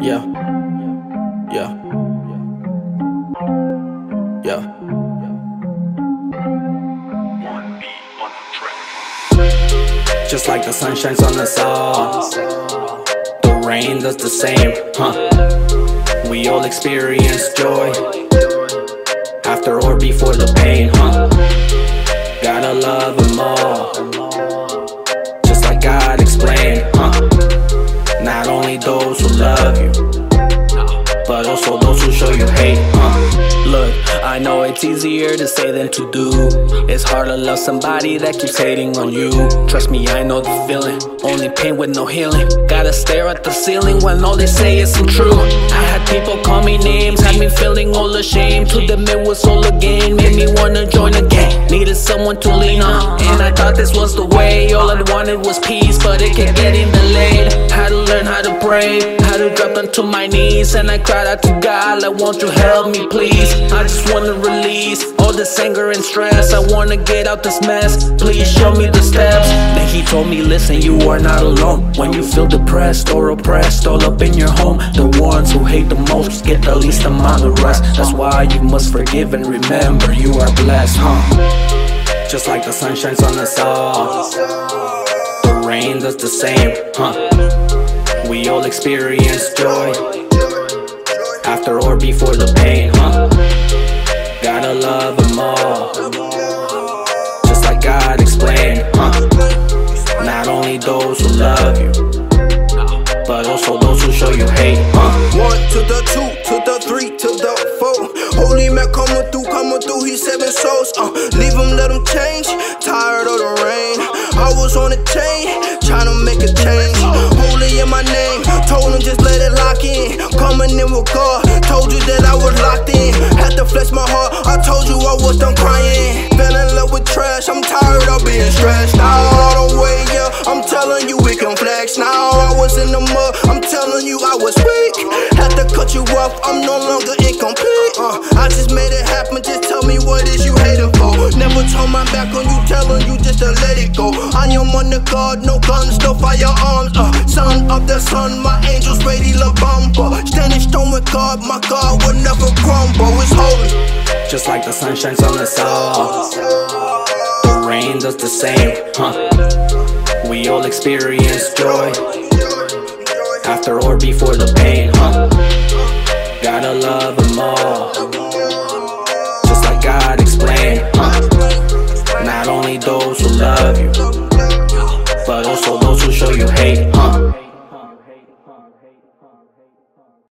Yeah, yeah, yeah. One beat, one track. Just like the sun shines on us all, the rain does the same, huh? We all experience joy, after or before the pain, huh? Gotta love them all, just like God explained, huh? Not only those who love you, but also those who show you hate, huh? Look, I know it's easier to say than to do. It's hard to love somebody that keeps hating on you. Trust me, I know the feeling. Only pain with no healing. Gotta stare at the ceiling when all they say isn't true. I had people call me names, had me feeling all ashamed. To them it was all a game, made me wanna join a gang. Needed someone to lean on, and I thought this was the way. All I wanted was peace, but it kept getting delayed. Had to learn how to pray, had to drop onto my knees, and I cried out to God, like, won't you help me please? I just wanna release all this anger and stress. I wanna get out this mess, please show me the steps. Then he told me, listen, you are not alone. When you feel depressed or oppressed, all up in your home, the ones who hate the most get the least amount of rest. That's why you must forgive and remember you are blessed, huh? Just like the sun shines on us all, the rain does the same, huh? We all experience joy, after or before the pain, huh? Gotta love them all, just like God explained, huh? Not only those who love you, but also those who show you hate, huh? 1 to the 2 to the 3 to the 4. Holy man coming through, he's 7 souls. Leave him, let him change. Tired of the rain, I was on a chain, trying to make a change. Holy in my name, told him just let it lock in. Coming in with God, told you that I was locked in. Had to flex my heart, I told you I was done crying. Fell in love with trash, I'm tired of being stressed out all the way, yeah. I'm telling you it can flex now. I was in the mud, I'm telling you I was weak. Had to cut you off, I'm no longer incomplete. I just made it happen, just tell me what is you hating for. Never turn my back on you, telling you just to let it go. I am on the guard, no guns, no firearms. Son of the sun, my angels ready to bumper. Standing strong with God, my God will never crumble. It's holy. Just like the sun shines on us all, the rain does the same, huh? We all experience joy, after or before the pain, huh? Gotta love them all, God explained, huh? Not only those who love you, but also those who show you hate, huh?